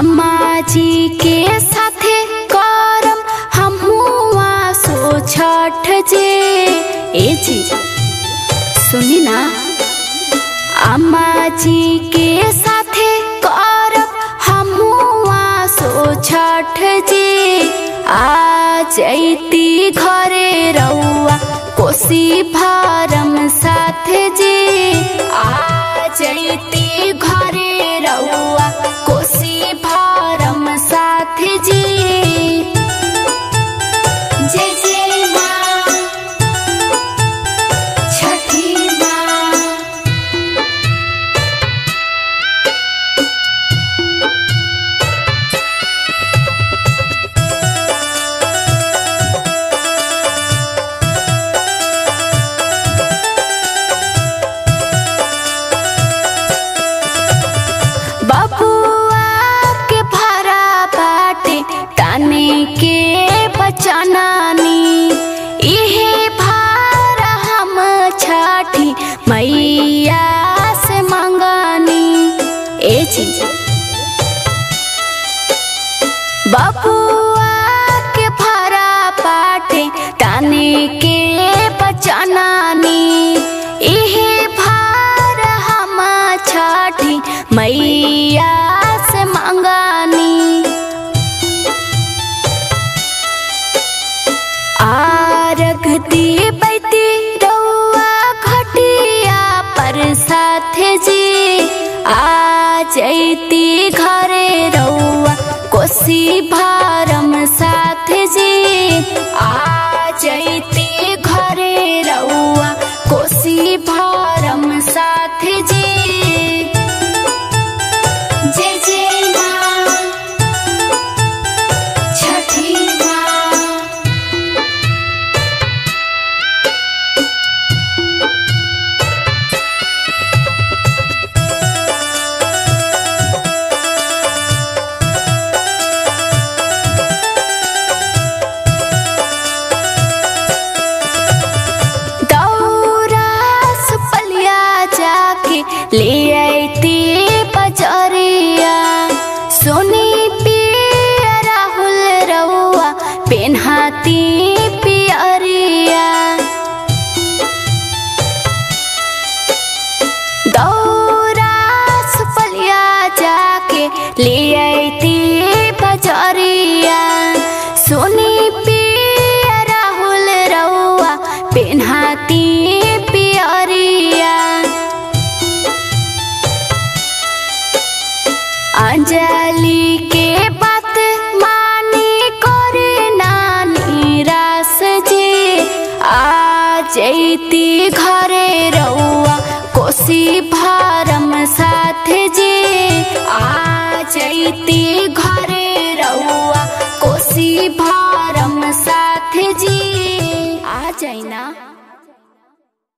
अम्मा जी के साथे करम हमुआ सो छठ जे। ए जी सुनी ना, अम्मा जी के साथे करम हमुआ सो छठ जे। आ जैती घरे रउआ कोशी भरम साथ जी। आ जैती घरे रउआ कोशी भरम साथ जी। जय जय माँ छठी माँ। बबुआ के भरा बाटे ताने के बचनानी। इहे भार हम छठी मैया से मंगानी। ए जी बबुआ के भरा बाटे ताने के बचनानी। इहे भार हम छठी मैया से मंगानी। आरग दीबैती रउआ घटिया पर साथ जी। आ जैती घरे रउआ कोशी भरम साथ जी। आ जैती घरे रउआ कोशी भरम साथ जी। जय जय माँ छठी माँ। दौरा सुपलिया जाके ले आती बजरिया। सोनी पिया राहुल रउआ पेन्हाती पियरिया। दौरा सुपलिया जाके ले आती बजरिया। सोनी पिया राहुल रउआ पेन्हाती पियरिया। अंजलि के बात मानी करे नानी रास जी। आ जैती घरे रउआ कोशी भरम साथ जी। आ जैती घरे रउआ कोशी भरम साथ जी। आ जाइना।